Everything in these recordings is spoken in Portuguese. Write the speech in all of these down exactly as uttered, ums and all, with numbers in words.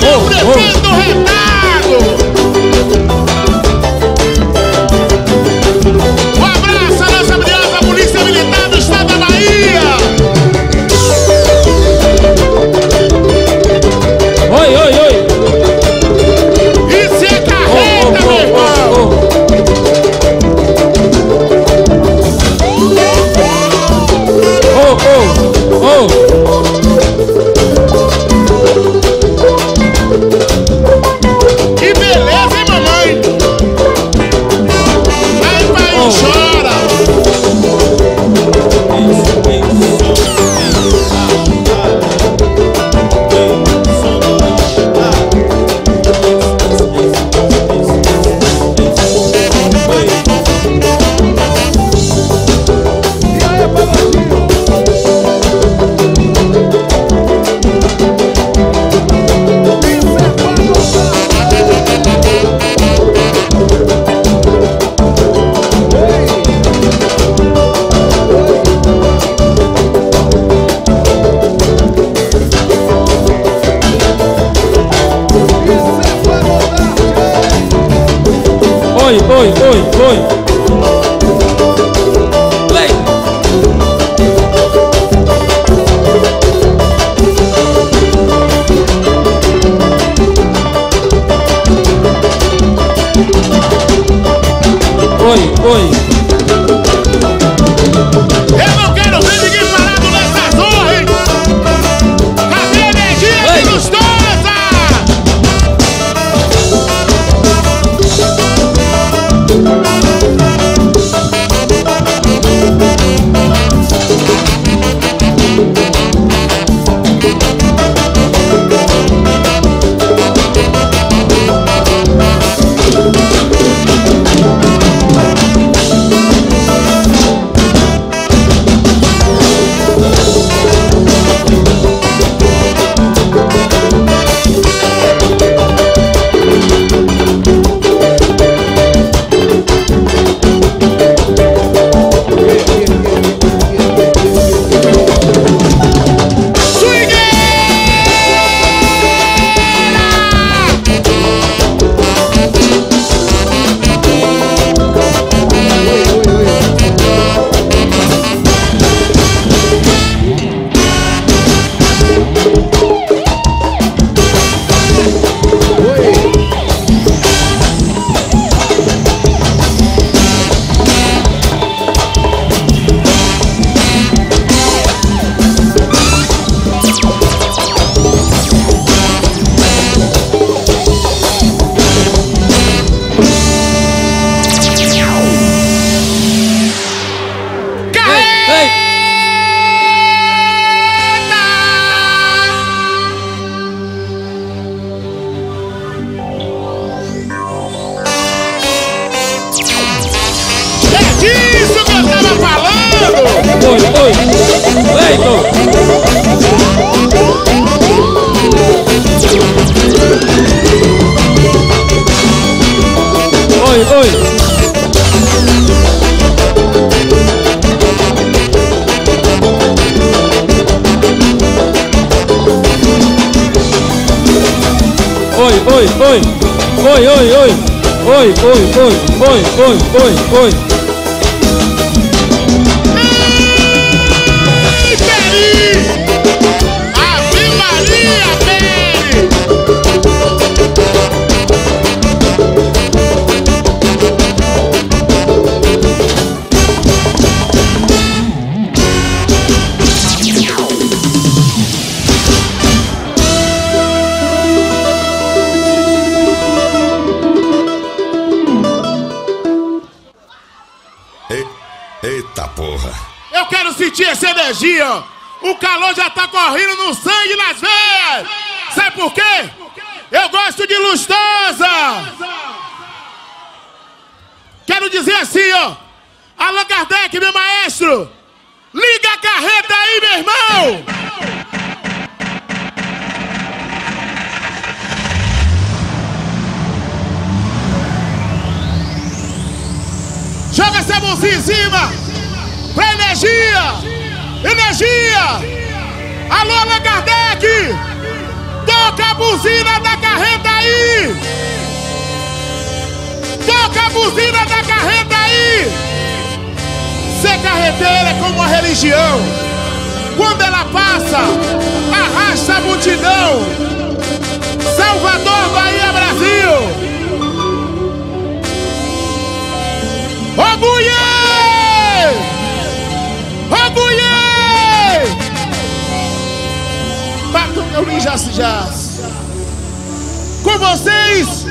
de un tremendo retardo. Um abraço à nossa briosa Polícia Militar do Estado da Bahia. Oi, oi, oi. Isso é carreta, meu irmão. Oh, oh, oh. Foi, foi, foi. Foi, foi, foi, foi, foi, foi, foi. Ei, Peri! Ave Maria, Peri! Essa energia, o calor já tá correndo no sangue, nas veias. Sabe por quê? Eu gosto de Lustosa. Quero dizer assim, ó, Allan Kardec, meu maestro, liga a carreta aí, meu irmão. Joga essa mãozinha em cima. Pra energia, energia, alô Allan Kardec, Toca a buzina da carreta aí! Toca a buzina da carreta aí! Ser carreteira é como uma religião. Quando ela passa, arrasta a multidão. Salvador, Bahia, Brasil! Ô mulher! Ô mulher! Eu me jaço, jaço. Com vocês,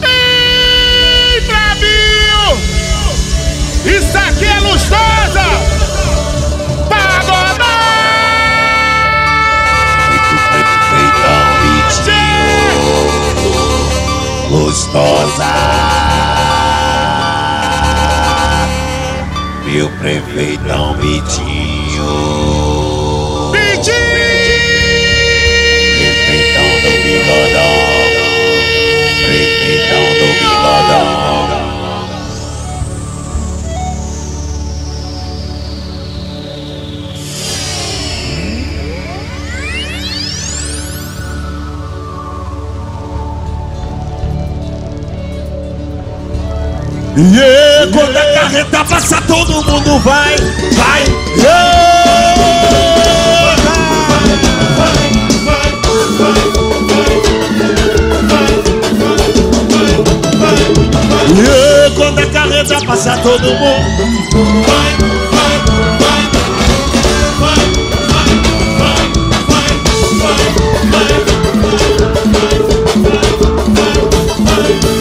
ei, Brasil! Isso aqui é Lustosa! Pagodarte! Lustosa! Meu prefeitão Vitinho! Prefeitão do Bigodão, prefeitão do Bigodão. E yeah, quando a carreta passa, todo mundo vai, vai, yeah. E quando a carreta passa, todo mundo vai, vai, vai, vai, vai,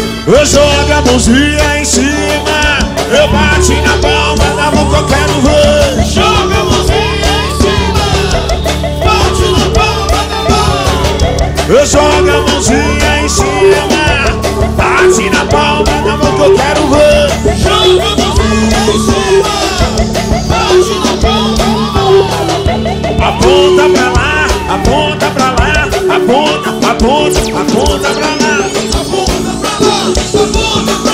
vai, vai, vai. Eu jogo a mãozinha em cima, eu bati na palma da mão que eu quero ver. Joga a mãozinha em cima, bate na palma da mão. Eu jogo a mãozinha em cima, bate na palma da mão que eu quero ver. Joga a mãozinha em cima, bate na palma da mão. Aponta pra lá, aponta pra lá, aponta, aponta, aponta pra lá, aponta pra lá, aponta pra lá, aponta pra lá.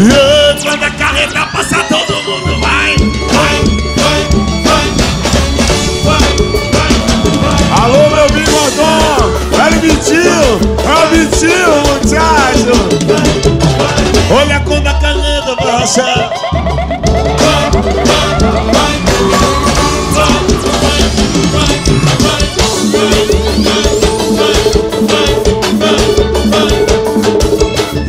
E antes quando a carreta passa, todo mundo vai, vai, vai, vai, vai, vai. Alô meu bigodão, Vitinho, ó Vitinho, muchacho. Olha quando a caneta passa.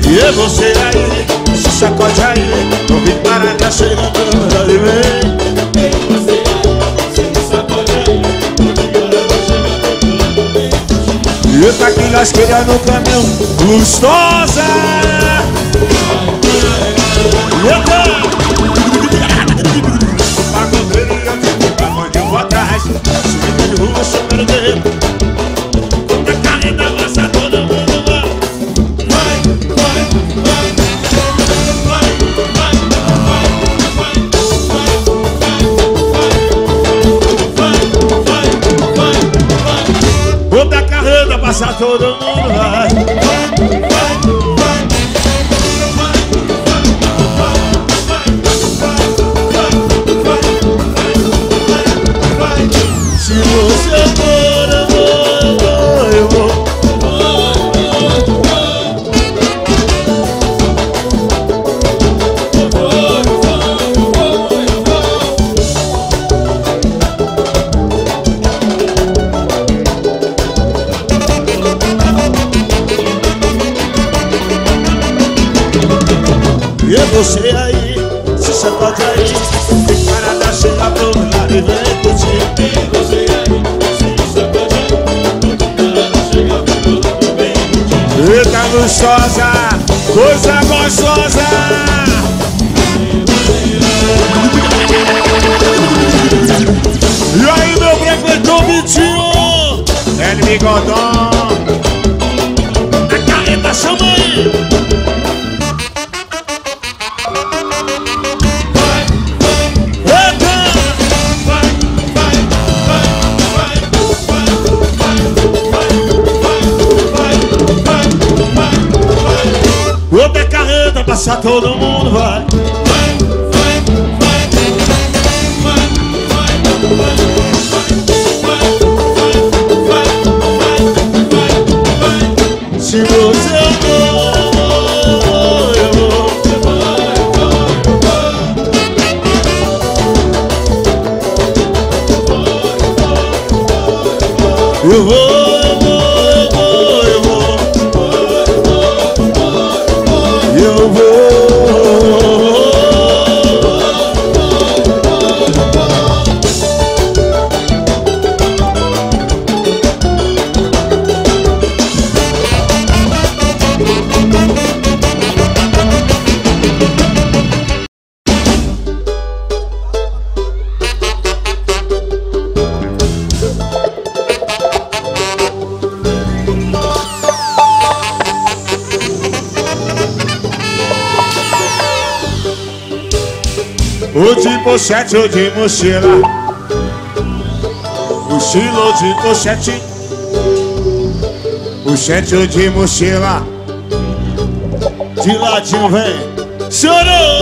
E você aí, se sacode aí, não vem parar que a cheira toda ali vem. E você aí, se sacode aí, não vem parar que a cheira toda ali vem. Eu tá aqui lasqueira no caminhão, Lustosa. Eu tô pagodeira, amor de boa tarde, subindo de rua, chorando de rei. Quando a carreta passa, todo mundo vai, vai, vai, vai, vai, vai, vai, vai, vai, vai, vai. Quando a carreta passa, todo mundo vai, vai, vai. Você aí, se sacode aí, tem parada cheia, a banda vem curtir. E você aí, se sacode aí, tem parada cheia, a banda vem curtir. Eita luxosa, coisa gostosa. E aí meu prefeito Vitinho, ele me Bigodão, a carreta chama aí. Passa, todo mundo vai, vai, vai, vai, vai, vai, vai, vai, vai. Eu vou, eu vou, eu vou, eu vou, eu vou. Ou de pochete ou de mochila, mochila ou de pochete, pochete ou de mochila, de ladinho vem, chorou.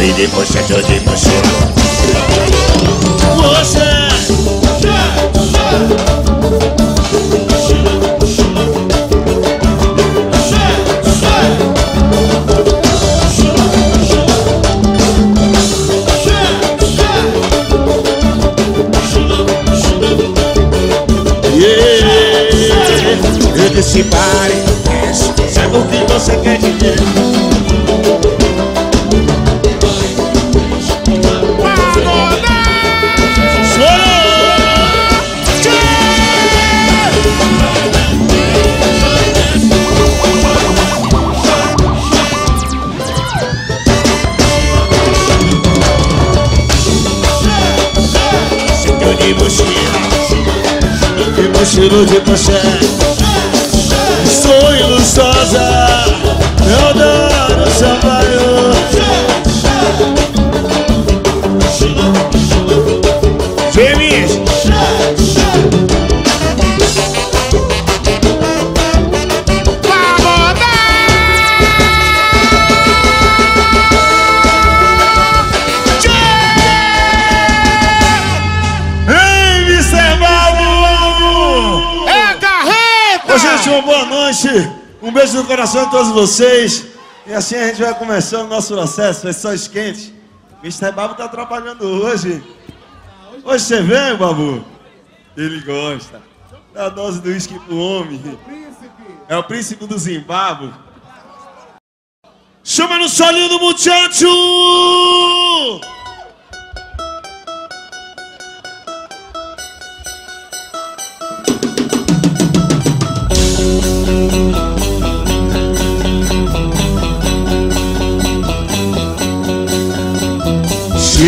De pochete ou de mochila, você yeah. Eu disse pare, sabe o que você quer dizer? Mochila de pochete, sou ilustosa, eu dou no seu bairro. Feliz! Boa noite, um beijo no coração de todos vocês. E assim a gente vai começando o nosso processo, pessoas quentes. mister Babu tá trabalhando hoje. Hoje você vem, Babu? Ele gosta. Dá a dose do uísque pro homem. É o príncipe do Zimbábue. Chama no solinho do muchacho!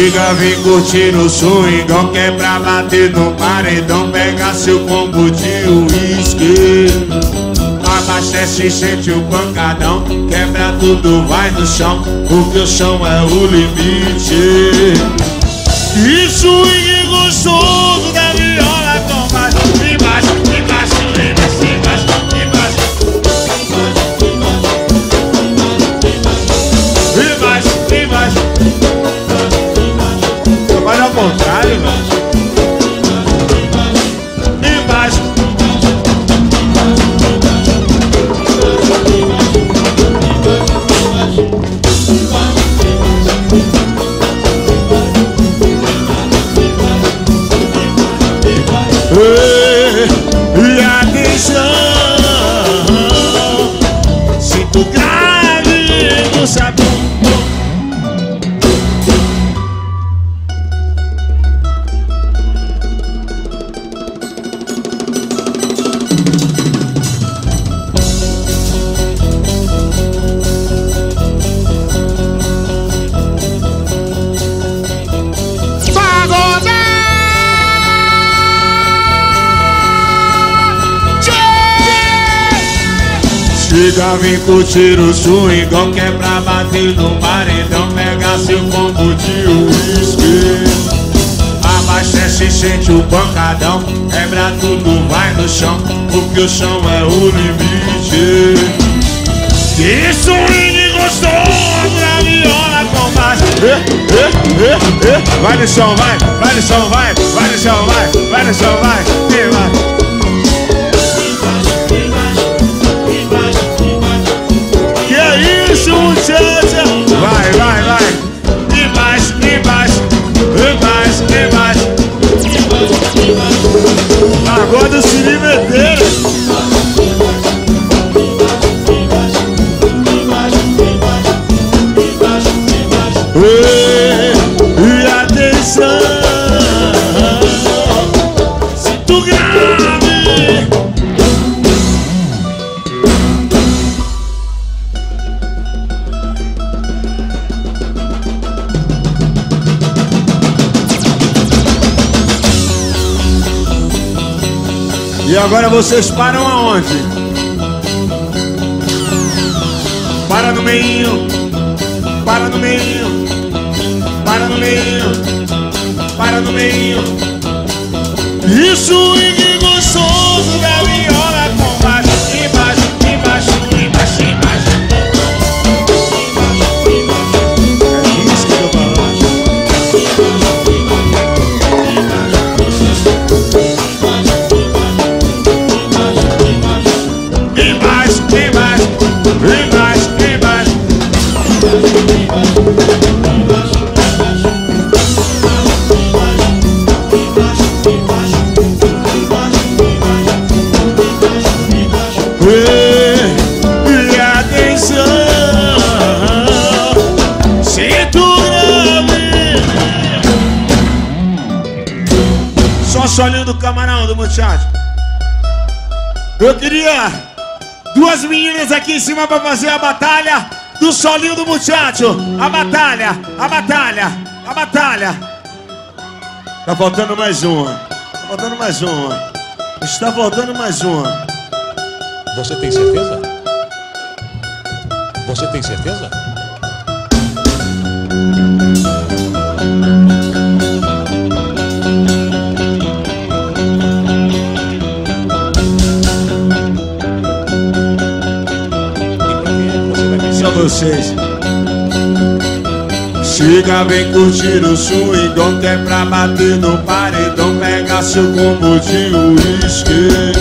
Chega, vem curtir o swingão, que é pra bater no paredão. Pega seu combo de uísque, abastece e sente o pancadão. Quebra tudo, vai no chão, porque o chão é o limite. E swing gostoso da viola, toma embaixo, embaixo, embaixo, embaixo, embaixo, embaixo, embaixo, embaixo. Trabalha ao contrário, embaixo. já vem curtir o swing, igual que é pra bater no bar. Então pega seu combo de uísque, abastece, sente o pancadão, quebra tudo, vai no chão, porque o chão é o limite. Que swing gostoso, a viola com mais. Vai no chão, vai, vai no chão, vai, vai no chão, vai, vai no chão, vai, vai, vai. Vai, vai, vai. E mais, e mais, e mais, e mais. Agora eu se meter. E atenção, sinto grave. E agora vocês param aonde? Para no meio, para no meio, para no meio, para no meio. Isso swing gostoso da viola com baixo, embaixo, embaixo, embaixo, embaixo. E mais, e mais, e mais, e mais. E atenção, sinto grave. Só solinho do camarão do muchacho. Eu queria duas meninas aqui em cima pra fazer a batalha do solinho do muchacho. A batalha, a batalha, a batalha. Tá faltando mais uma. Tá faltando mais uma. Está faltando mais uma. Você tem certeza? Você tem certeza? Vocês. Chega, vem curtir o swing, que é pra bater no paredão, pega seu combo de uísque,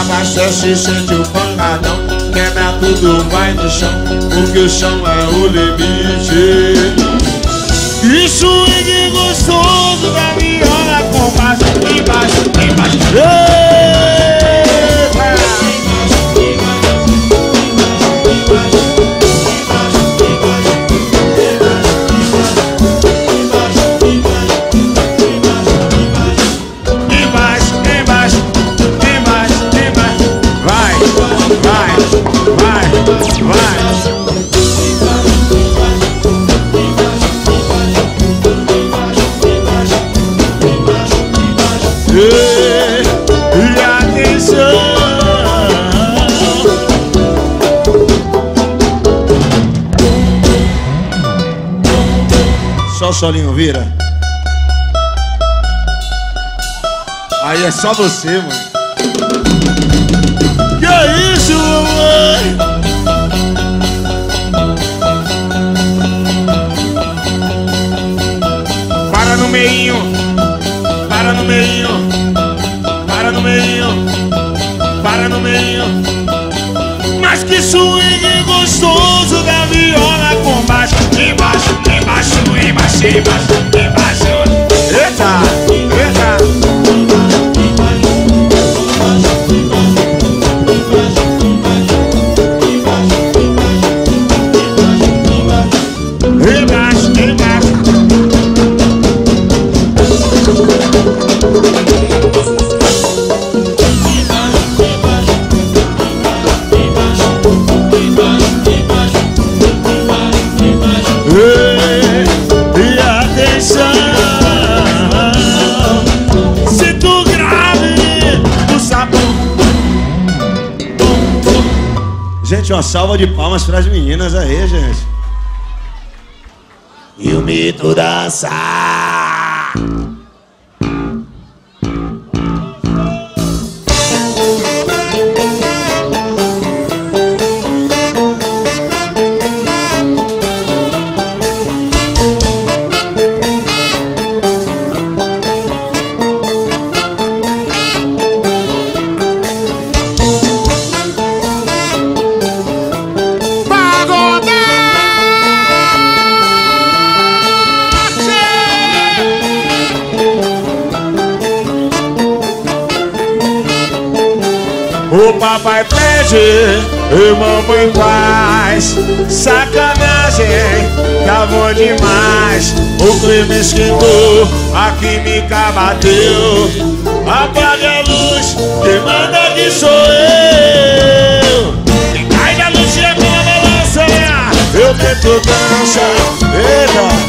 abastece, sente o pancadão, quebra tudo, vai no chão, porque o chão é o limite. E swing gostoso da viola com baixo, embaixo, embaixo, embaixo. Só o solinho vira. Aí é só você, mano. Que é isso, mamãe? Para no meio, para no meio, para no meio, para no meio. Mas que swing gostoso da viola com baixo, embaixo, embaixo, embaixo, embaixo, embaixo. Eita, eita. Embaixo, embaixo. E atenção, gente. Uma salva de palmas para as meninas aí, gente. E o mito dança. Papai pede e mamãe faz sacanagem, acabou demais. O clima esquentou, a química bateu. Apaga a luz, quem manda que sou eu. Quem cai da luz é como a balança. Eu tento dançar, veja.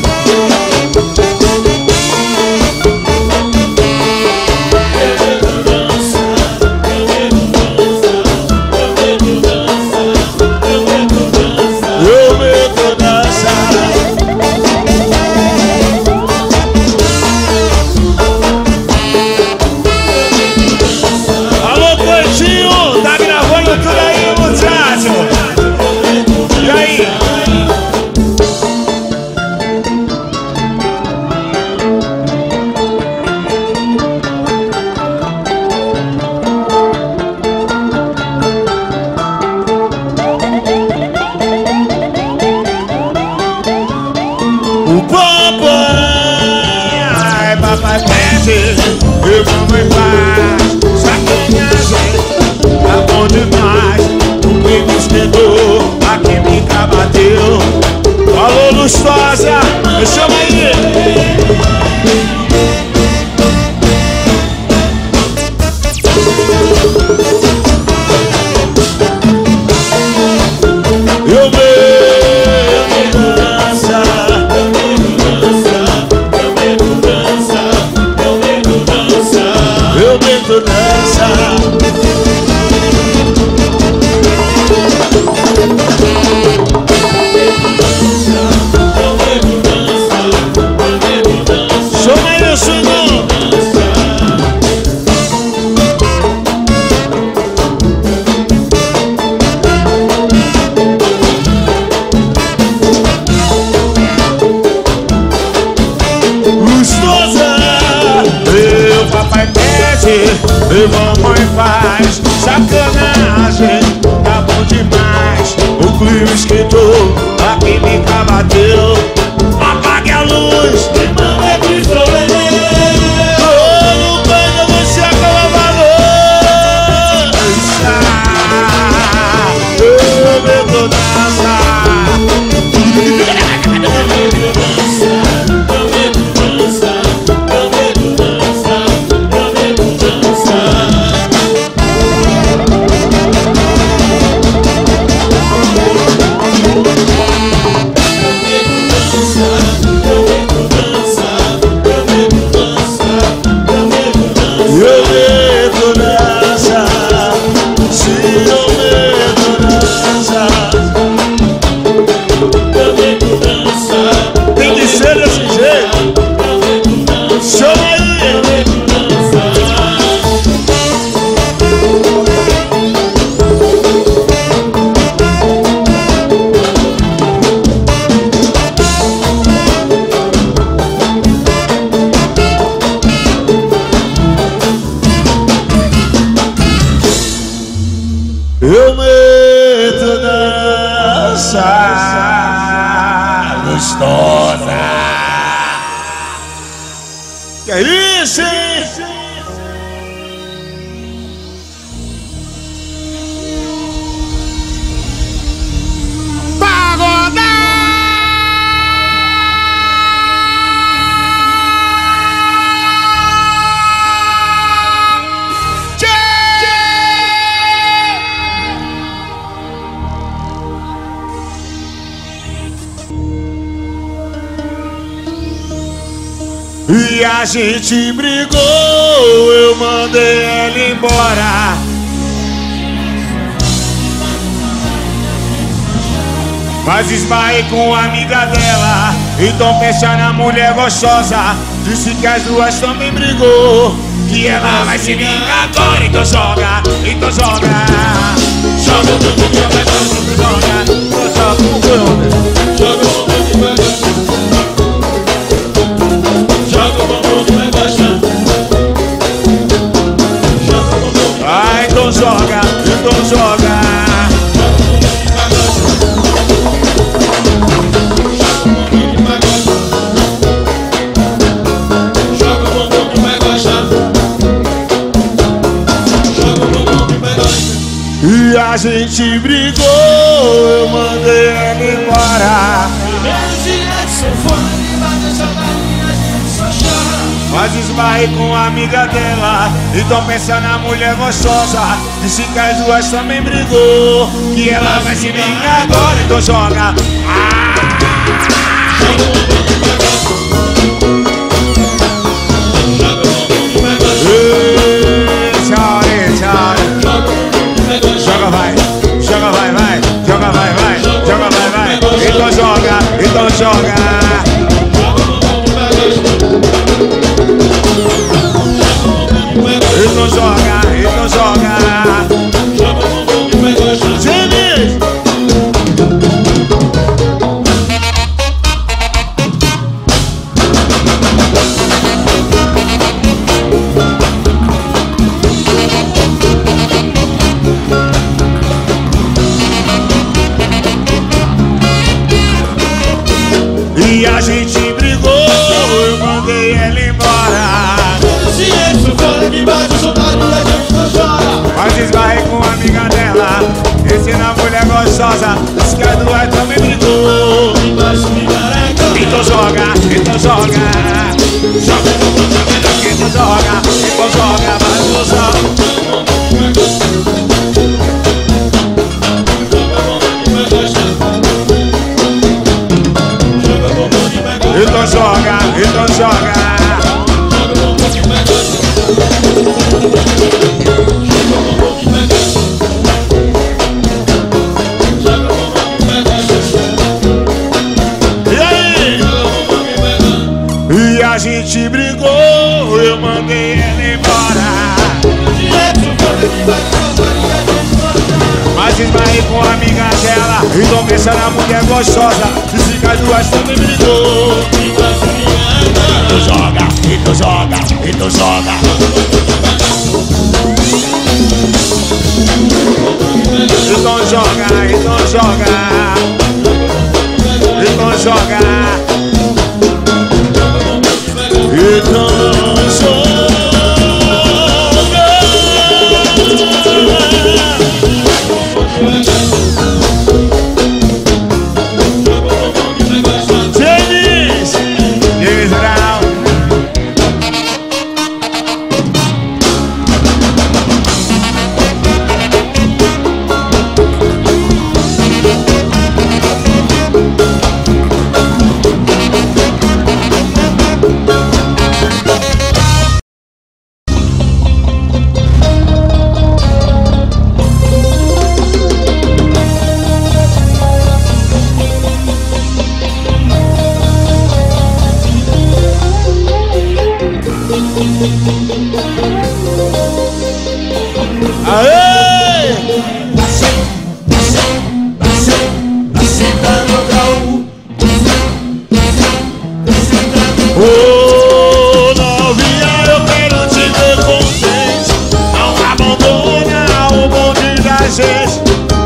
Lustosa, me chama aí. Eu bebo dança, eu bebo dança, eu bebo dança, eu bebo dança, eu bebo dança. E mamãe faz sacanagem, tá bom demais. O clima esquentou, a química bateu. Apague a luz, e manda que sou eu. No banho você acaba valor. Dança, eu meto dança. E a gente brigou, eu mandei ela embora. Mas esbarrei com a amiga dela, então pensar na mulher gostosa. Disse que as duas também brigou, que ela vai se vingar agora. Então joga, então joga, joga o jogo que vai dar. Joga, joga o jogo que vai dar. Joga o jogo que vai dar. Ah, então joga, então joga. E a gente brigou, eu mandei ela embora. Primeiro direto, seu fone, bateu saudade, a gente só chora. Mas esbarrei com a amiga dela, então pensa na mulher gostosa. Disse que as duas também brigou, que ela vai se vingar agora. Então joga, então joga. Então joga, então joga. E a gente brigou, eu mandei ela embora. Consciente, sou fora de baixo, sou tarde, a gente não chora. Mas esbarrei com a amiga dela, ensina a mulher gostosa. Diz que as duas também brigou, embaixo me caraca. Então joga, então joga. Joga, então joga, então joga, mas não joga. Então joga, então joga. E aí? E a gente brigou, eu mandei ela embora. Mas esbarrei com a amiga dela, então pensa na mulher gostosa. Disse que as duas também brigou. Então joga, então joga, então joga. Então joga, então joga. Então joga. Então joga.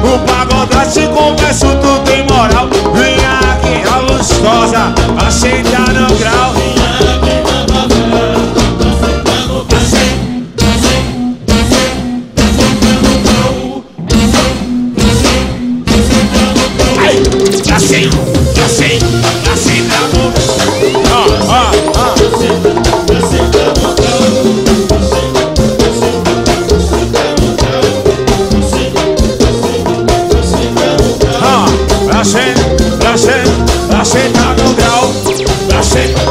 O Pagodart te confesso, tu tem moral. Vem aqui, a Lustosa, aceita no grau. Aceita, aceita, aceita no grau. Aceita.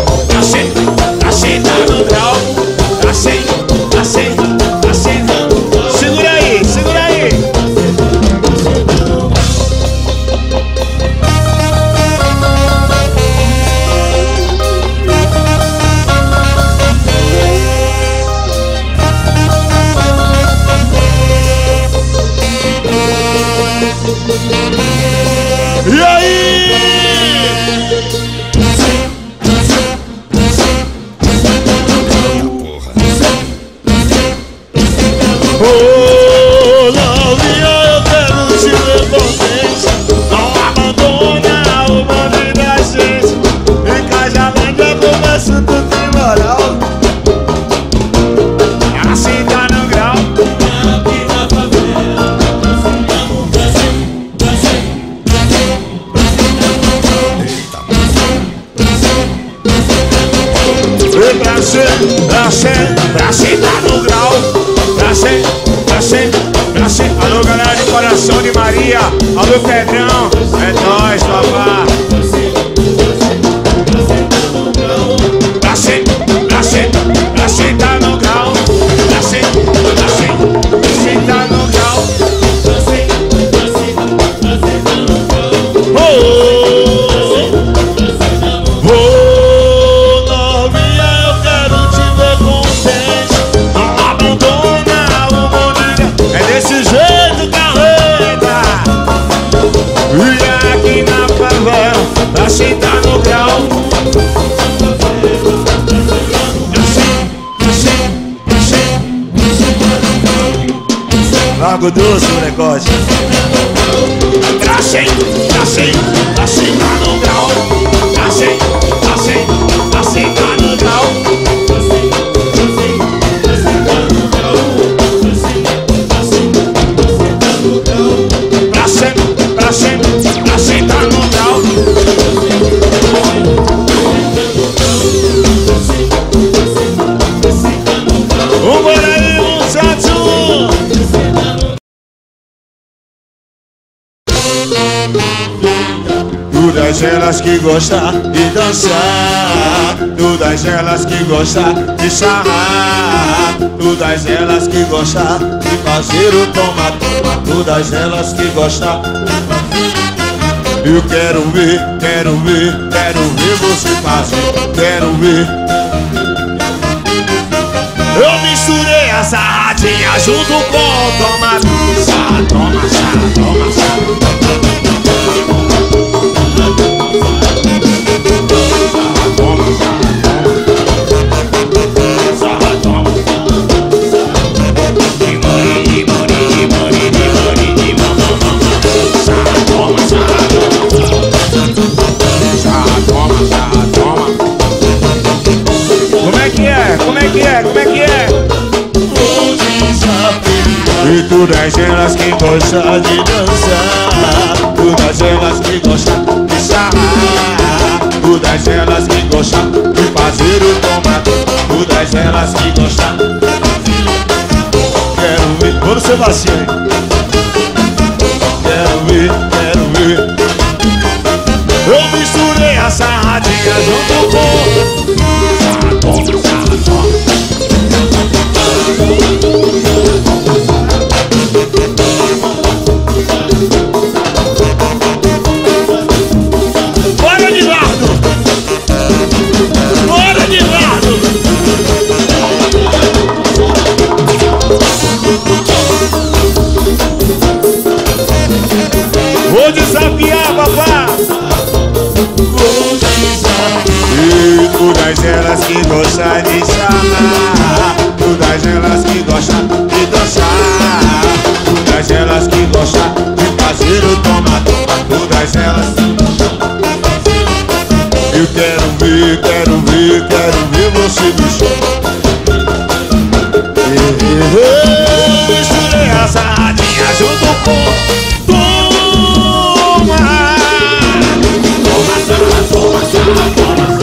Brașe, brașe, tá no grau. Brașe, brașe, brașe. Alô galera de Coração de Maria. Alô Pedrão, é nóis, papá. Brașe, brașe, tá no grau. Brașe, brașe, brașe, tá no grau. Brașe, brașe, brașe, tá no grau. Brașe, brașe, brașe, tá no grau. Oh! Brașe tá no grau. Lago doce, molecote. Brașe, brașe, brașe tá no grau. Brașe, brașe, brașe tá no grau. Brașe, brașe, brașe tá no grau. Todas elas que gostam de dançar, todas elas que gostam de sarrar, todas elas que gostam de fazer o toma-toma, todas elas que gostam. Eu quero ver, quero ver, quero ver você fazer, quero ver. Eu misturei a sarradinha junto com o toma, sarra, toma, sarra, toma, sarra. Como é que é? Como é que é? Como é que é? E todas elas que gostam de dançar, todas elas que gostam de sarrar, todas elas que gostam de fazer o tomate, todas elas que gostam. Quero ver, vamos Sebastião. Quero ver, quero ver. Eu misturei a sarradinha junto com sarra, toma, sarra, toma. Bora de lado! Bora de lado! Vou desafiar, papá! E todas elas que gostam de chamar, todas elas que gostam de dançar, todas elas que gostam de fazer o toma-toma, todas elas que gostam. Eu quero ver, quero ver, quero ver você mexer. Eu misturei a sarradinha junto com toma. Toma, sarra, toma, sarra.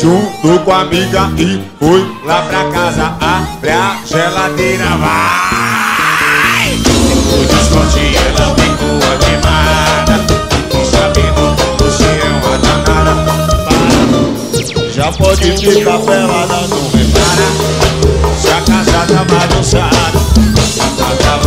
Juntou com a amiga e foi lá pra casa. Abre a geladeira, vai! Depois dos cortes ela ficou animada, ficou sabendo que você é uma danada. Já pode ficar pelada, não repara, se a casa tá bagunçada, a casa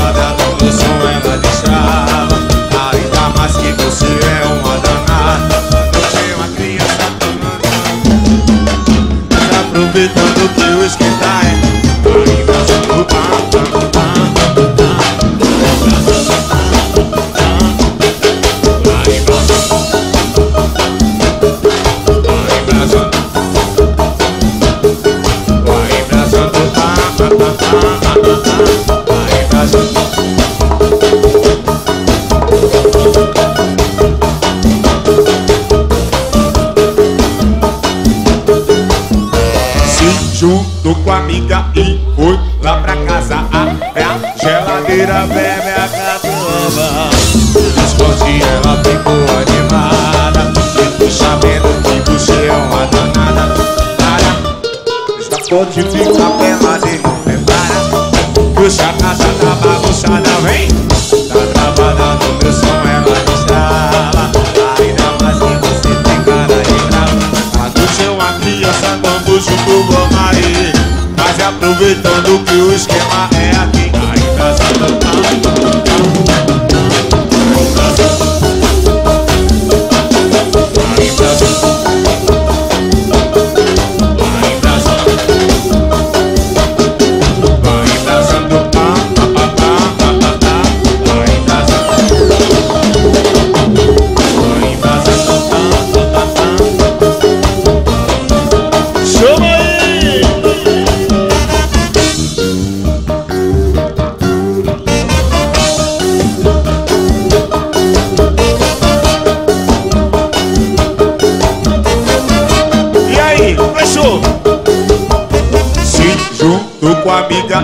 Tô com a amiga e fui lá pra casa. Até a geladeira bebe a catuaba. Mas hoje ela ficou animada, fico sabendo que você é uma danada. Para, está pode ficar pelada e não prepara. Puxa a casa da bagunçada, vem. Tá travada no meu som, ela me estrala. Ainda mais que você tem cara de brava. A ducha é uma criança com bucho do bom marido. Mas aproveitando que o esquema é aqui. Aí casa não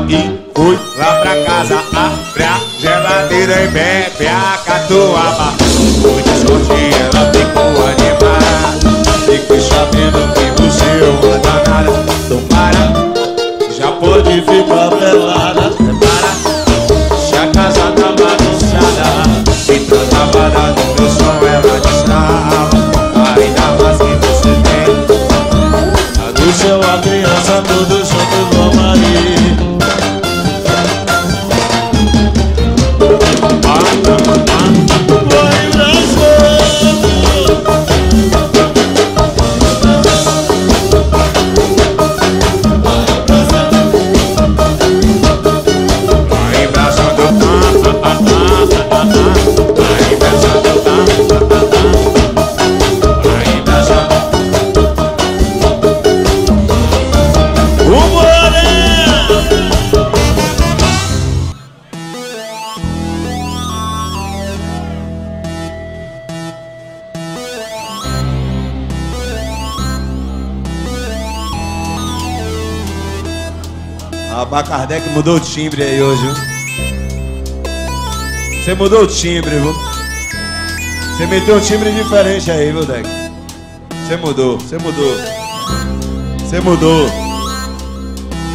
e fui lá pra casa, abre a geladeira e bebe a catuaba. Muita sorte, ela ficou animada, fiquei sabendo que você é uma danada. Então para, já pode ficar pelada. Para, se a casa tá bagunçada, se tá travada no meu som, ela destrava. Ainda mais que você tem a do seu, a criança, tudo junto com Maria. Kardec mudou o timbre aí hoje, viu? Você mudou o timbre, viu? Você meteu um timbre diferente aí, viu, Deck? Você mudou, você mudou. Você mudou.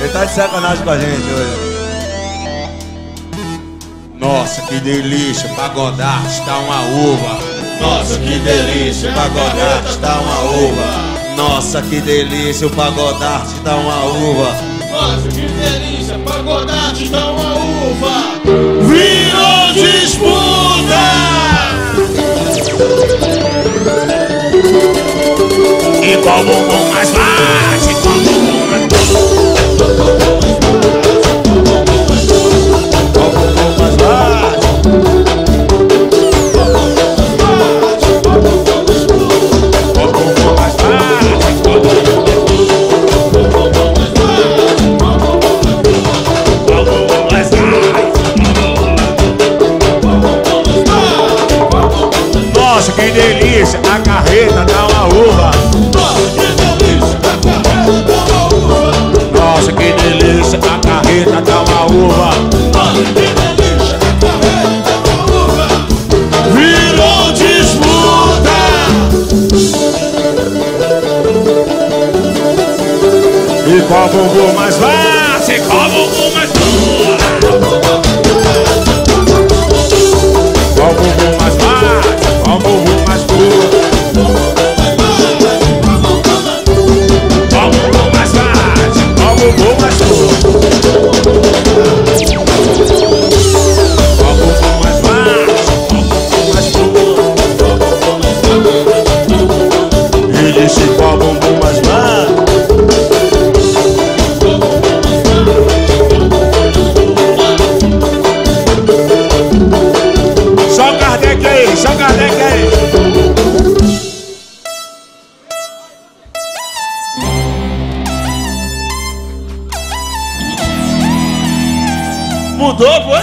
Ele tá de sacanagem com a gente hoje. Nossa, que delícia, Pagodart tá uma uva. Nossa, que delícia, Pagodart tá uma uva. Nossa, que delícia, o Pagodart tá uma uva. Nossa, que delícia, Pagodart tá uma uva. Virou disputa. E qual bombom mais bate, qual bombom mais bate, qual bombom mais bate, qual bombom mais bate, qual bombom mais bate, qual bombom mais bate. Nossa, que delícia, a carreta dá uma uva. Nossa, que delícia, a carreta dá uma uva. Nossa, que delícia, a carreta dá uma uva. Nossa, que delícia, a carreta dá uma uva. Virou disputa. E qual bombom mais bate, qual bombom mais bate, qual bombom mais bate, qual bombom mais bate, qual bombom mais bate, qual bombom mais bate, qual bombom mais bate. Ele disse qual bombom mais bate. Só Kardec aí. Mudou, foi?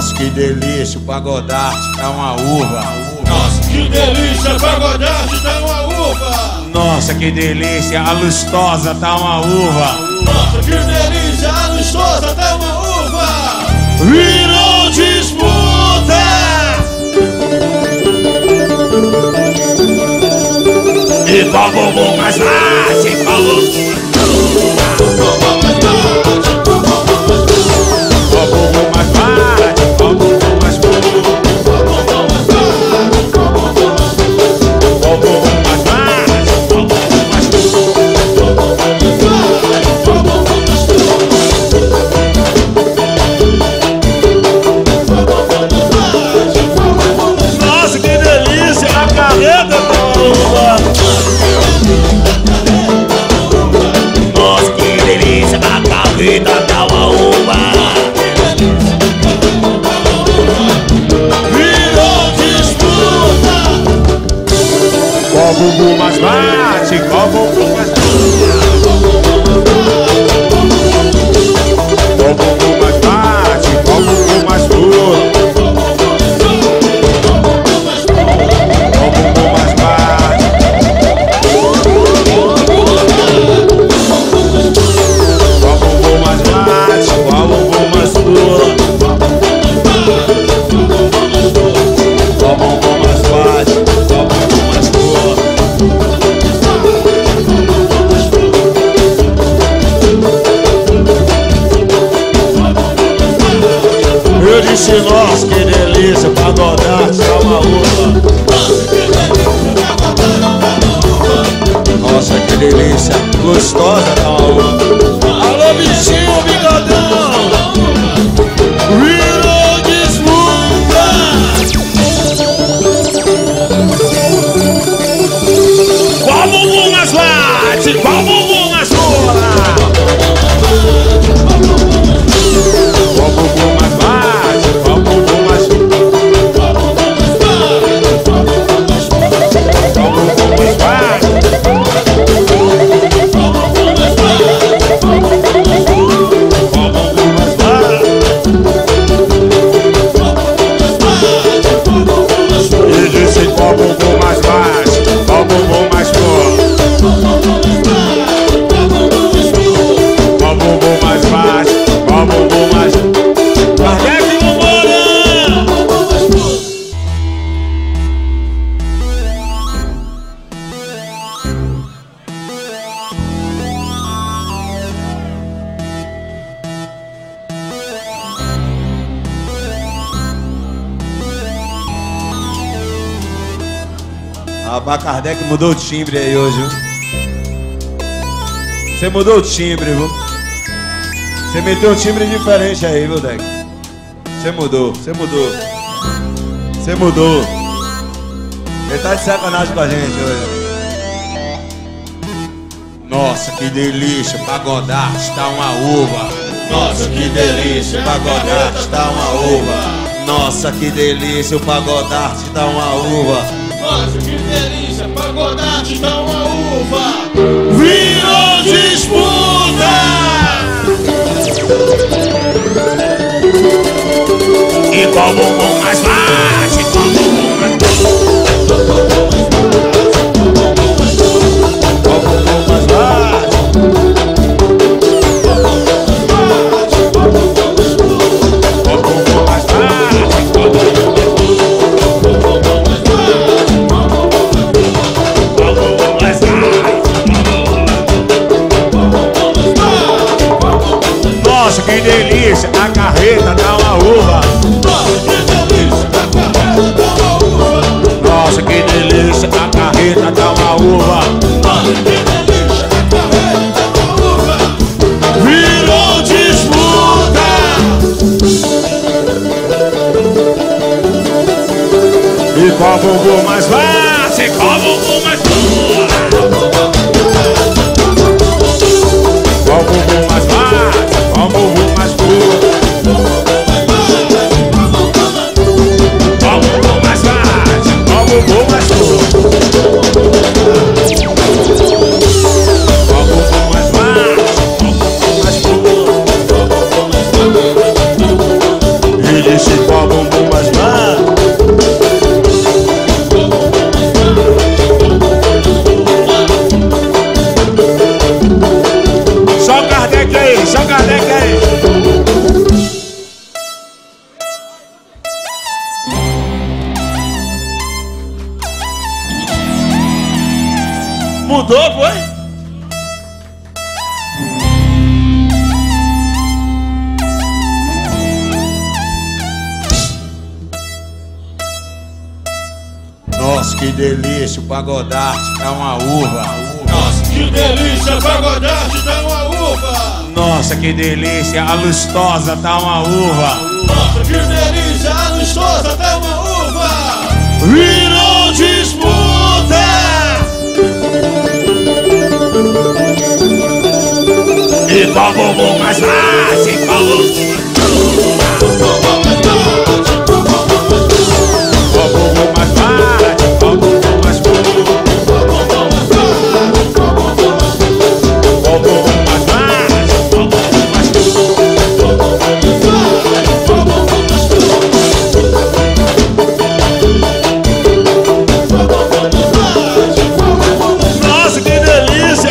Nossa, que delícia, o Pagodarte tá uma uva. Nossa, que delícia, o Pagodarte tá uma uva. Nossa, que delícia, a Lustosa tá uma uva. Nossa, que delícia, a Lustosa tá uma uva. Virou disputa. E qual bombom mais nasce, falou. Qual bumbum mais bate, qual bumbum mais bate, qual bumbum mais bate, qual bumbum mais Nossa, que delícia, Pagodarte tá uma uva. Nossa, que delícia, Lustosa tá uma uva. Alô, bichinho, bigodão. Virou disputa. Qual bumbum mais late, qual bumbum mais voa? Qual bumbum mais bate? Rapaz, Kardec mudou o timbre aí hoje, viu? Você mudou o timbre, viu? Você meteu um timbre diferente aí, viu, Deck? Você mudou, você mudou. Você mudou. Ele tá de sacanagem com a gente hoje. Nossa, que delícia, Pagodarte tá uma uva. Nossa, que delícia, Pagodarte tá uma uva. Nossa, que delícia, o Pagodarte tá uma uva. Nossa, que delícia, Pagodarte tá uma uva. Virou disputa. E qual bombom mais bate, qual bombom mais bate, qual bombom mais bate, qual bombom mais bate, qual bombom mais bate. Nossa, que delícia, a carreta dá uma uva. Nossa, que delícia, a carreta dá uma uva. Virou disputa. E qual bumbum mais bate, qual bumbum mais voa? Qual bumbum mais bate? Qual bumbum mais voa? Qual bumbum mais bate? Qual bumbum mais voa? Qual bumbum mais bate? Qual bumbum mais voa? E disse qual Mudou, foi? Nossa, que delícia, o Pagodart dá uma uva. Nossa, que delícia, o Pagodart dá uma uva. Nossa, que delícia, a Lustosa dá uma uva. Nossa, que delícia, a Lustosa dá uma uva. E não disputa. E qual bombom mais fácil, bumbum mais bate, qual bumbum mais bate? Qual bumbum mais bate, qual bumbum mais bate? Qual bumbum mais bate? Qual bumbum mais bate, qual bumbum mais bate? Nossa, que delícia,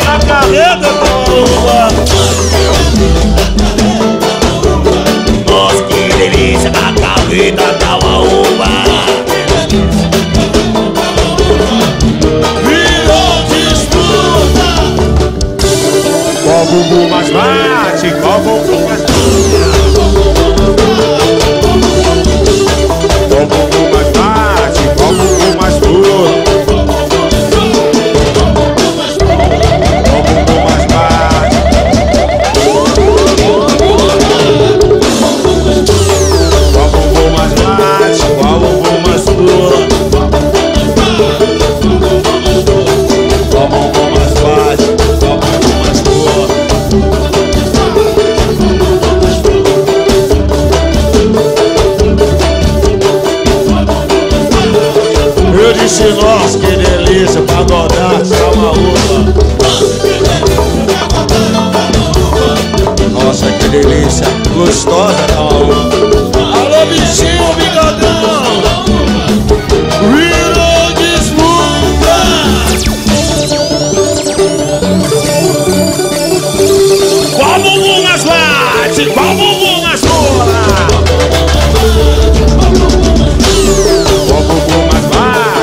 Pagodart dá uma uva. Nossa, que delícia, Lustosa dá uma uva. Alô, bichinho, bigodão. Real disputa. Qual bumbum mais bate? Qual bumbum mais bate? Qual bumbum mais bate?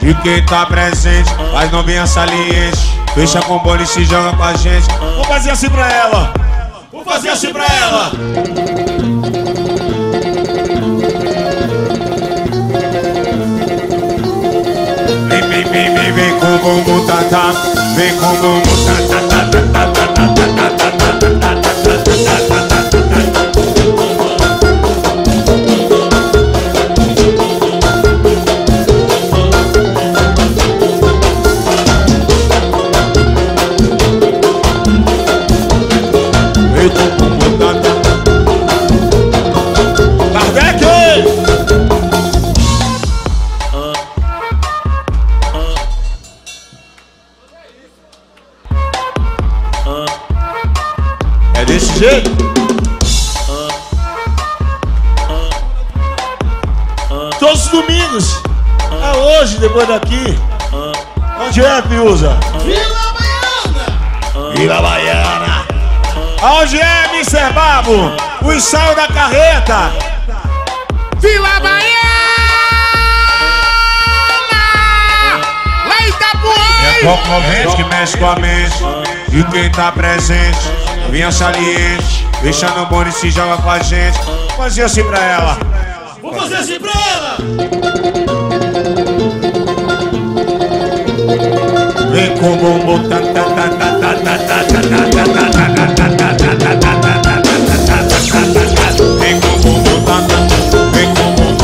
De quem tá presente, mas não venha saliente. Fecha com bola e se joga com a gente. Vou fazer assim pra ela. Vou fazer assim pra ela. Vem, vem, vem, vem, vem com o bumbum tatá. Vem com o bumbum tatá. Todos os domingos, é hoje, depois daqui. Onde é, Piusa? Vila Baiana! Vila Baiana! Aonde é, mister Babo? O ensaio da carreta! Vila Baiana! Lá em Itapuã! É o convento que mexe com a mente. E quem tá presente, vinha saliente. Deixando o bonde se joga com a gente. Fazer assim pra ela. Vou fazer assim pra ela. Vem com o bumbum. Vem com o bumbum. Vem com o bumbum. Vem com o bumbum.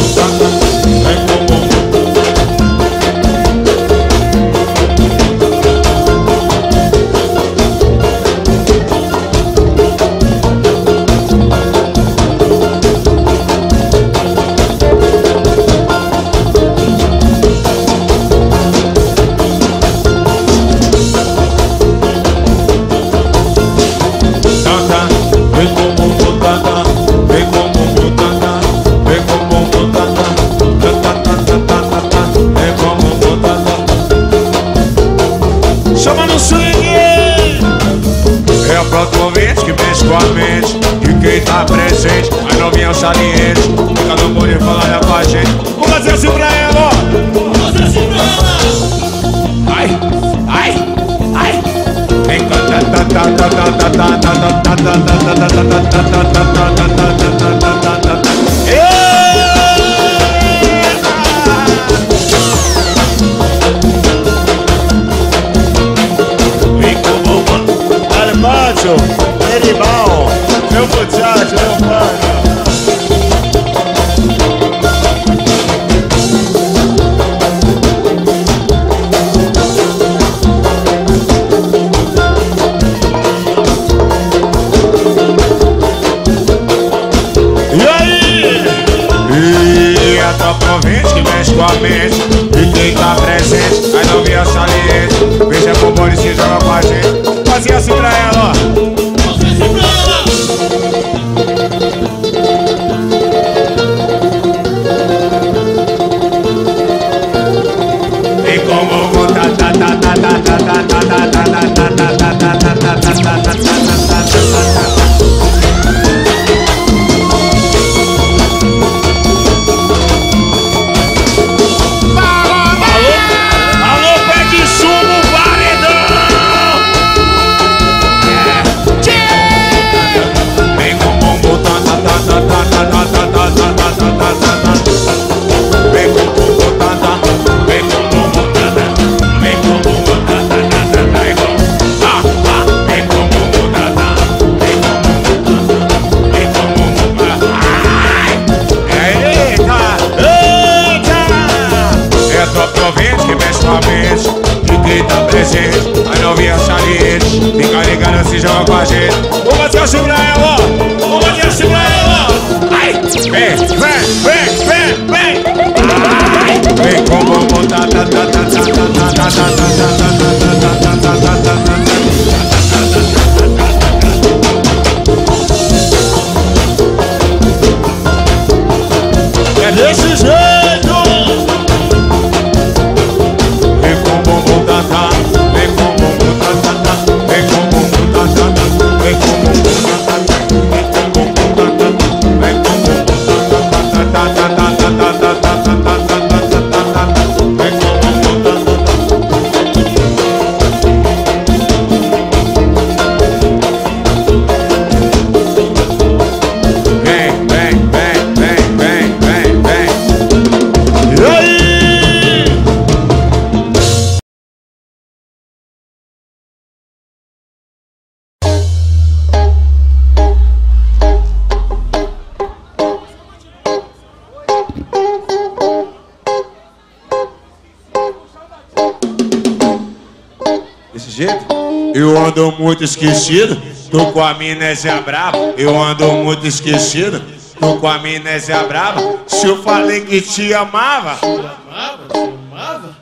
Esquecido, tô com a amnésia brava. Eu ando muito esquecido, tô com a amnésia brava. Se eu falei que te amava, te amava, te amava.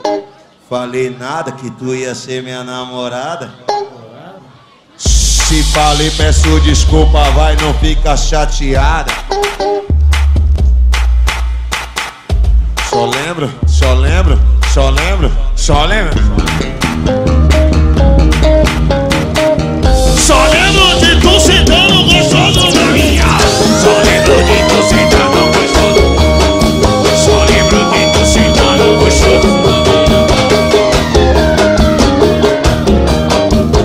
Falei nada que tu ia ser minha namorada. namorada. Se falei, peço desculpa, vai, não fica chateada. Só lembro, só lembro, só lembro, só lembro. Só lembro de tu se dando gostoso pra minha. Só lembro de tu se dando gostoso. Só lembro de tu se dando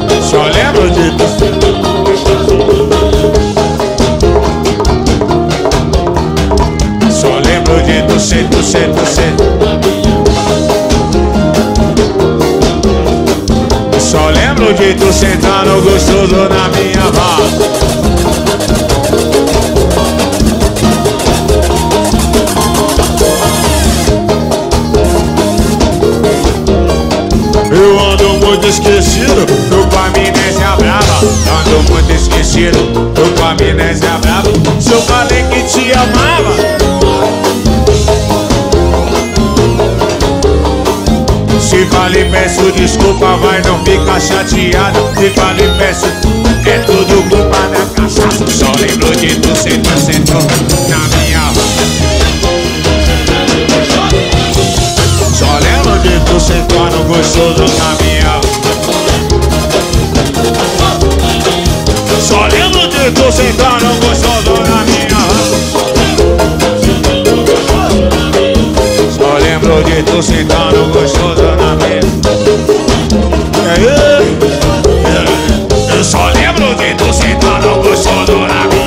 gostoso. Só lembro de tu se dando gostoso. gosto de tu sentando gostoso na minha vara. Eu ando muito esquecido, tô com a amnésia brava. Ando muito esquecido, tô com a amnésia brava. Se eu falei que te amava, se falei peço desculpa, vai, não fica chateado. Se falei peço, é tudo culpa da cachaça. Só lembro de tu sentar, sentou na minha. Só lembro de tu sentando gostoso na minha. Só lembro de tu sentando gostoso na minha. Só lembro de tu sentando gostoso na minha. Eu só lembro de tu sentando gostoso na minha.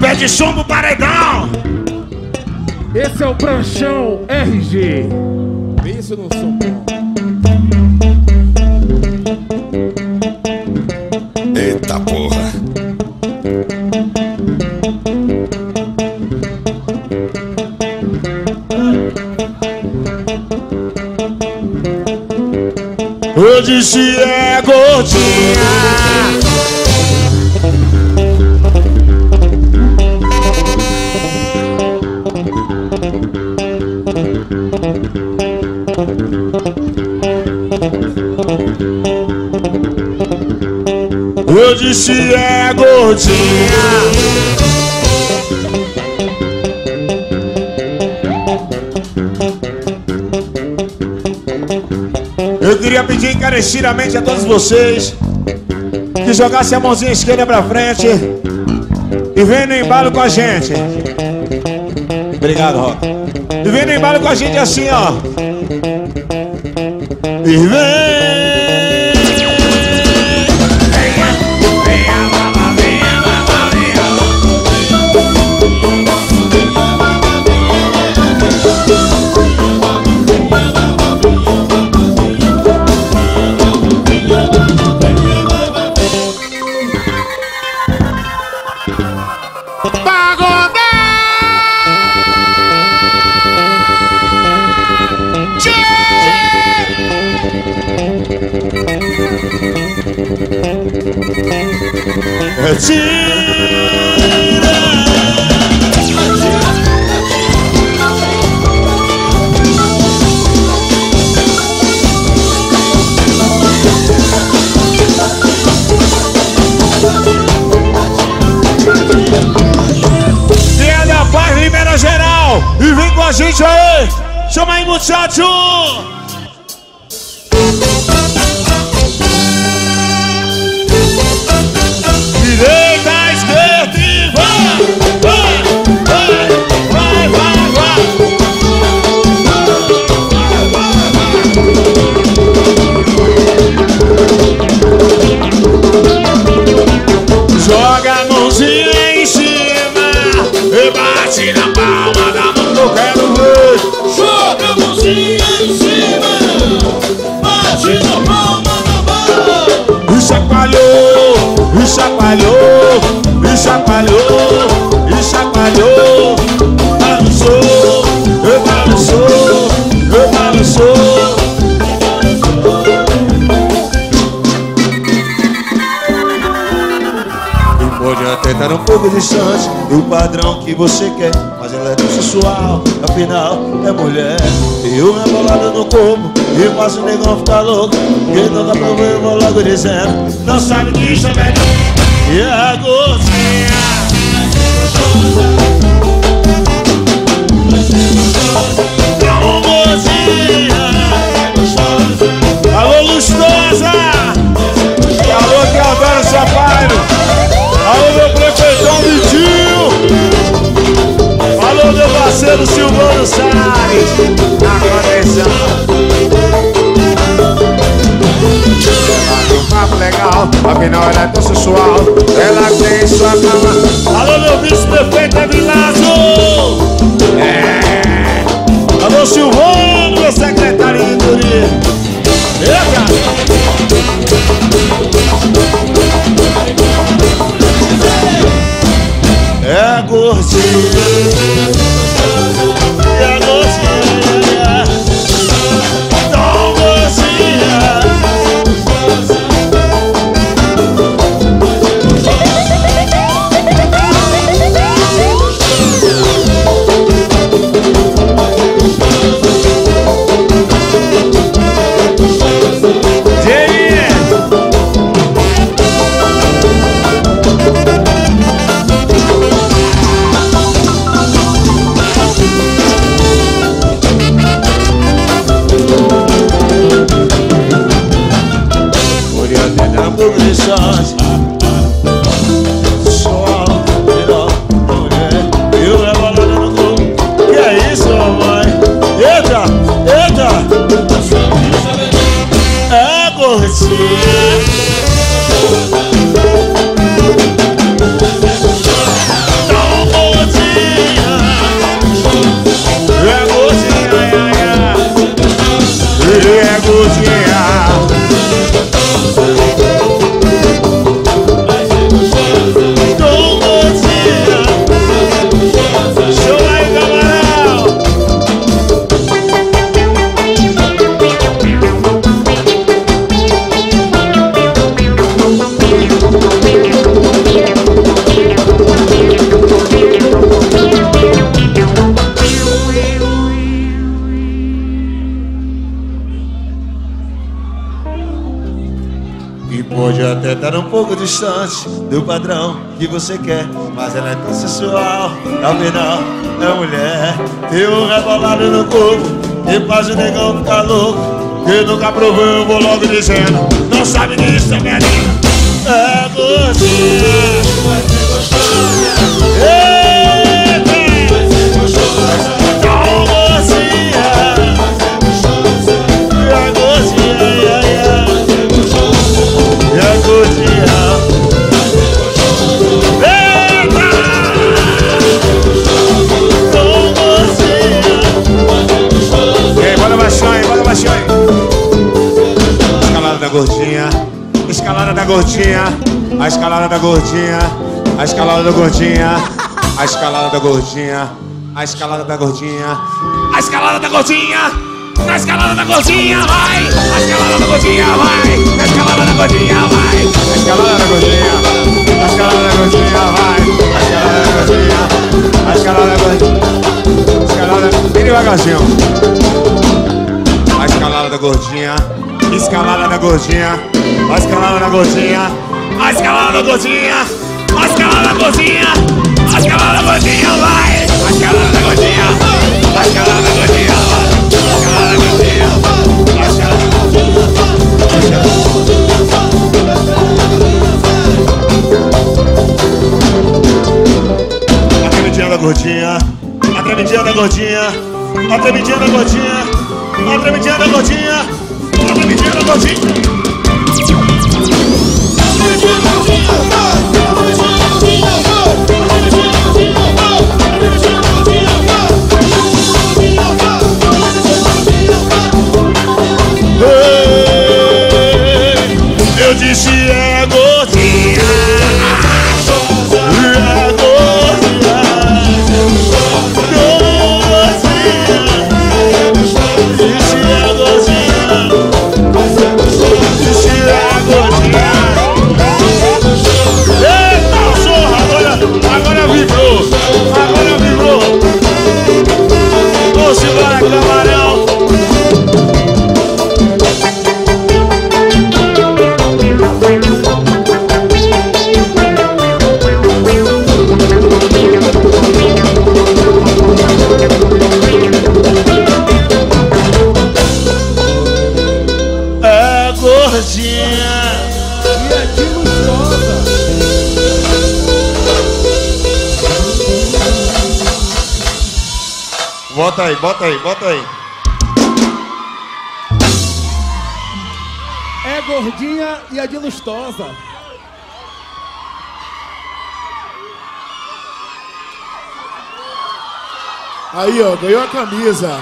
Pede som pro paredão. Esse é o Pranchão R G. Isso não sou. Eita porra. Hoje se é gordinha. Hoje se é gordinha. Eu queria pedir encarecidamente a todos vocês que jogassem a mãozinha esquerda pra frente e venham no embalo com a gente. Obrigado, Roca. E venham no embalo com a gente assim, ó. E vem. Um pouco distante do padrão que você quer, mas ela é tão sensual, afinal é mulher. E uma bolada no corpo e faço o negão ficar louco. Quem toca pra mim eu vou logo dizendo, não sabe que isso é melhor. E a gordinha, como gordinha, alô Lustosa, alô que adora o sapato. Alô, meu prefeitão Vitinho. Alô, meu parceiro Silvano Salles. Agora é só. Faz um papo legal, Dorme na hora do sexual, ela tem sua cama. Alô, meu vice-prefeito é Vilazzo. É. Alô, Silvano, meu secretário de Turismo. É gordinho. É gordinho. Estar um pouco distante do padrão que você quer, mas ela é tão sensual, afinal é mulher. Tem um rebolado no corpo que faz o negão ficar louco. Quem nunca provou eu vou logo dizendo, não sabe disso, é minha linda. É gostoso. Eita, vai ser gostoso. Tão gostoso. É gostoso. Escalada da gordinha, escalada da gordinha, a escalada da gordinha, a escalada da gordinha, a escalada da gordinha, a escalada da gordinha, a escalada da gordinha, a escalada da gordinha, vai, a escalada da gordinha, vai, a escalada da gordinha, vai, a escalada da gordinha, a escalada da gordinha, vai, a escalada da gordinha, a escalada da gordinha, a escalada, bem devagarzinho. A escalada da gordinha, escalada da gordinha, a escalada da gordinha, a escalada da gordinha, a escalada da gordinha, a escalada da gordinha, vai, a escalada da gordinha, a escalada da gordinha, a escalada da gordinha, a escalada da gordinha, a tremidinha da gordinha, a tremidinha da gordinha, a tremidinha da gordinha. A tremidinha da gordinha, a tremidinha da gordinha. A tremidinha da gordinha, a tremidinha da gordinha, a tremidinha da gordinha, a tremidinha da gordinha, a tremidinha da gordinha. Eu disse é gordinha. É gordinha. Bota aí, bota aí, bota aí. É gordinha e a de lustosa. Aí, ó, ganhou a camisa.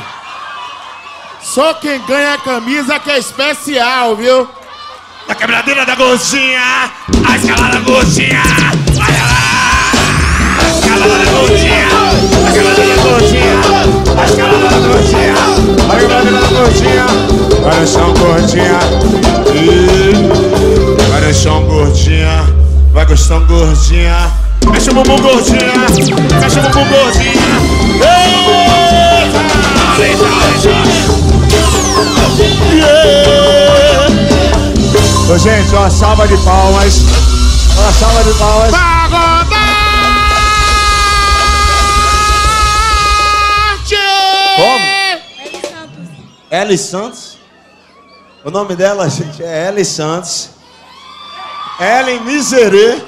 Só quem ganha a camisa que é especial, viu? Na quebradeira da Gotinha, a escalada da Gotinha, vai lá! A escalada da Gotinha, a quebradeira da Gotinha, a escalada da Gotinha, a quebradeira da Gotinha, vai no chão, gordinha, vai no chão, gordinha, vai gostando, gordinha, mexe o bumbum, gordinha, mexe o bumbum, gordinha, eita! Ô, gente, uma salva de palmas. Uma salva de palmas. PAGODART! Como? Eli Santos. Eli Santos? O nome dela, gente, é Eli Santos. Eli Miserê.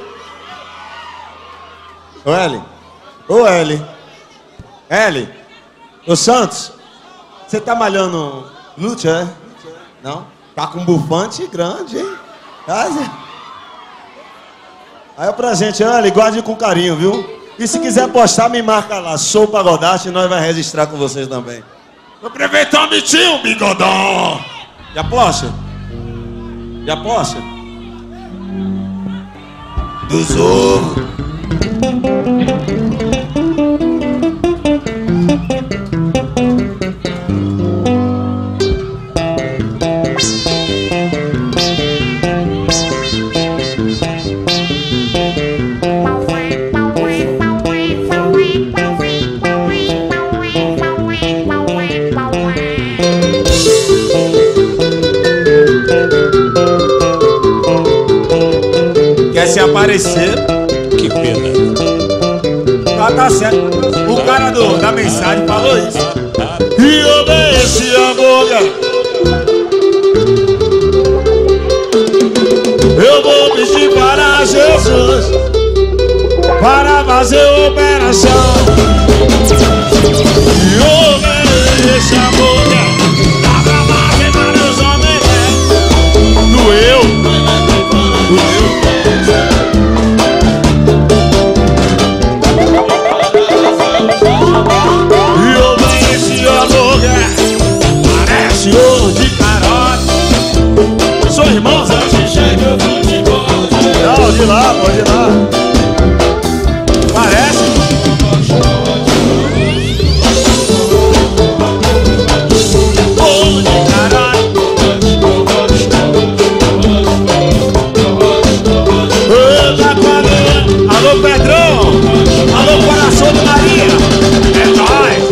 Ô, Eli. Ô, Eli. Eli. Ô, Santos. Você tá malhando glúteo, é? Não? Tá com um bufante grande, hein? Aí é pra gente, olha, guarde com carinho, viu? E se quiser postar, me marca lá, sou o Pagodarte, e nós vamos registrar com vocês também. Vou aproveitar o mitinho, bigodão! Já posta? Já posta? Do Zorro! Se aparecer, que pena. Ah, tá certo. O cara do, da mensagem falou isso. E eu deixei a boca. Eu vou pedir para Jesus para fazer operação. E eu deixei a boca para fazer para os homens. Doeu. Doeu. Senhor de carota, sou irmão da G G, meu futebol. Não, de lá, pode ir lá. Parece. Sou de carota. Alô, Pedrão. Alô, coração de Maria. É nóis.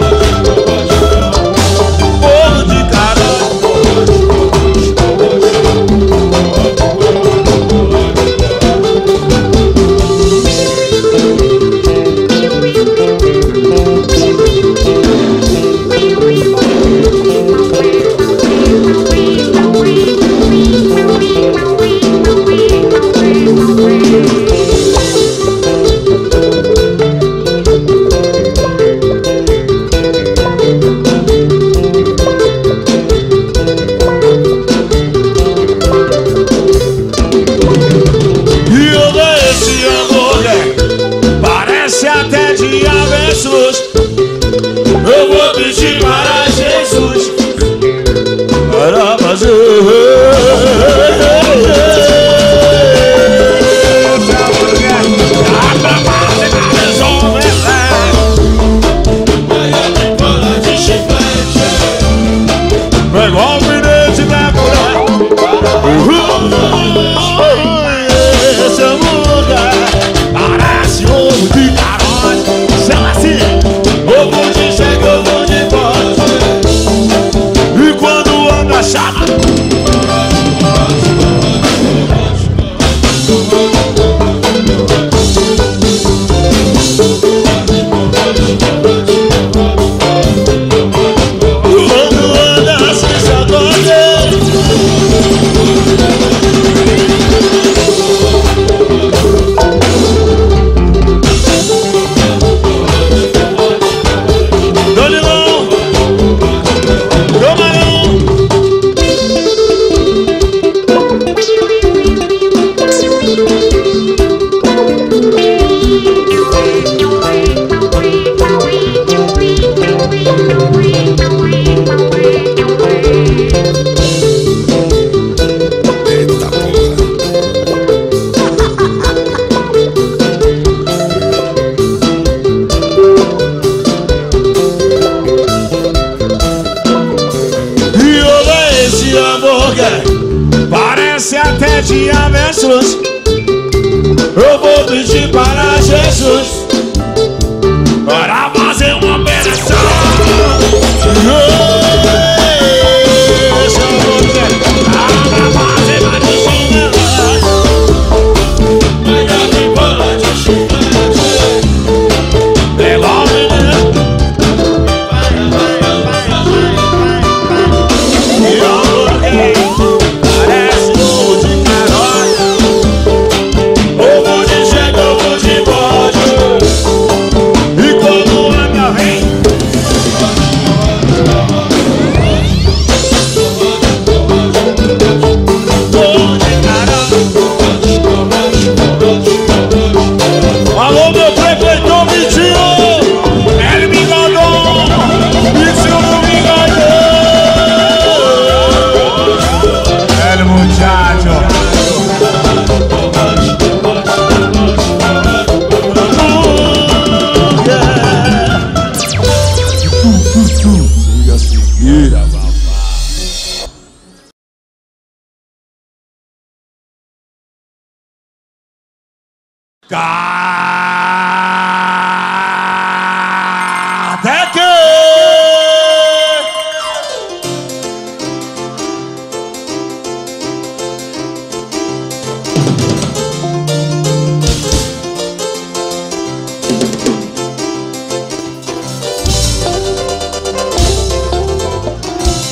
Catecă!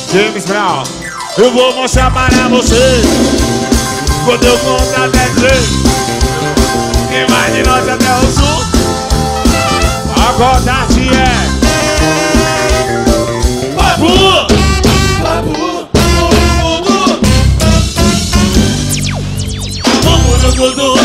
James Brown, eu vou mostrar para você quando eu contar até três. Quem vai de norte até o sul, PAGODART é Pabu, Pabu, Pabu, Pabu, Pabu, Pabu,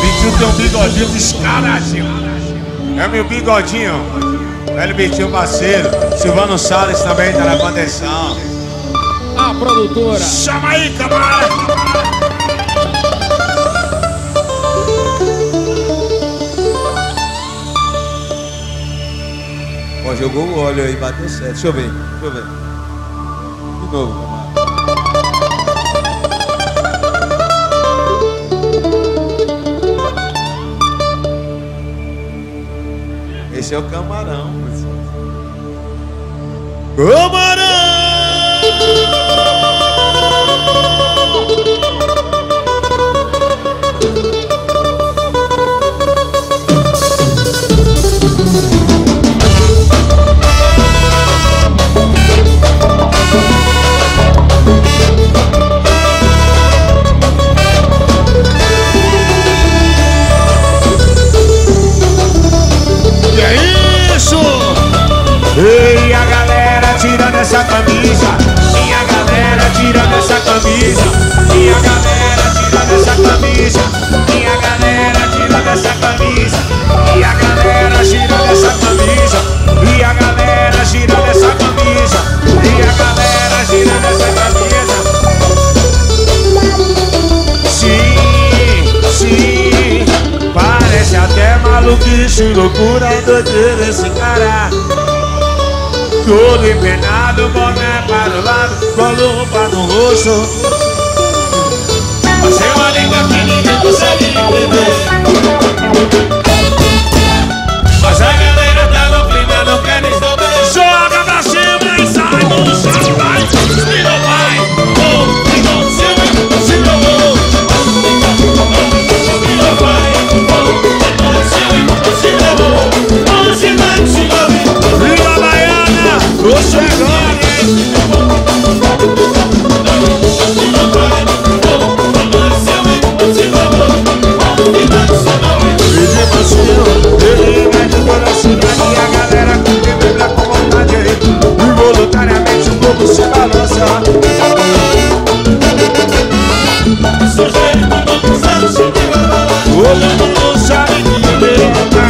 Bitinho tem um bigodinho descaradinho. É meu bigodinho, velho Bitinho parceiro. Silvano Salles também tá na condição. A produtora. Chama aí, camarada. Ó, jogou o óleo aí, bateu certo. Deixa eu ver, deixa eu ver. De novo, camarada. Esse é o camarão. Camarão! Ei, a galera tirando essa camisa, e a galera tirando essa camisa, e a galera tirando essa camisa, e a galera tirando essa camisa, e a galera tirando essa camisa, e a galera tirando essa camisa, e a galera tirando essa camisa. Sim, sim, parece até maluquice, loucura e doideira esse cara. Todo empenado, boné para o lado, colomba no rosto. Mas é uma língua que ninguém consegue entender. Mas a galera tá no clima, não quer nem saber. Joga pra cima e sai do chão, vai. Se não vai, ou se não vai, se não vai, se não vai, se não vai, se não vai, se não vai, se não vai. Tô chegando, hein? Ele vai de coração e a galera que tem bebida com vontade. Involuntariamente o povo se balança. Hoje eu não vou sair de bebida.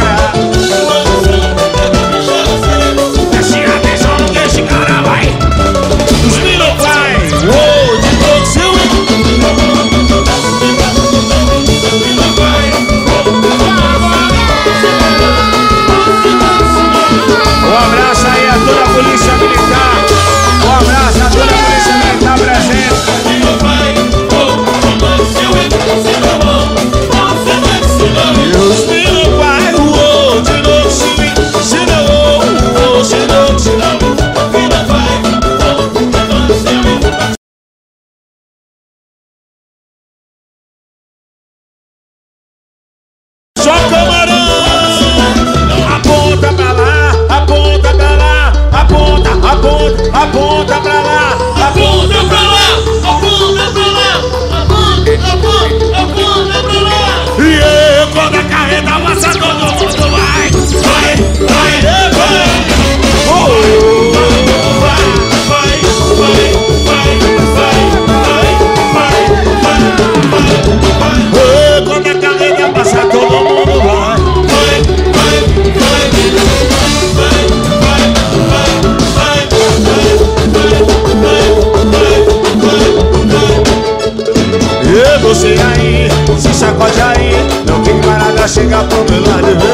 Você aí, se sacode aí, não tem parada, chega pro meu lado.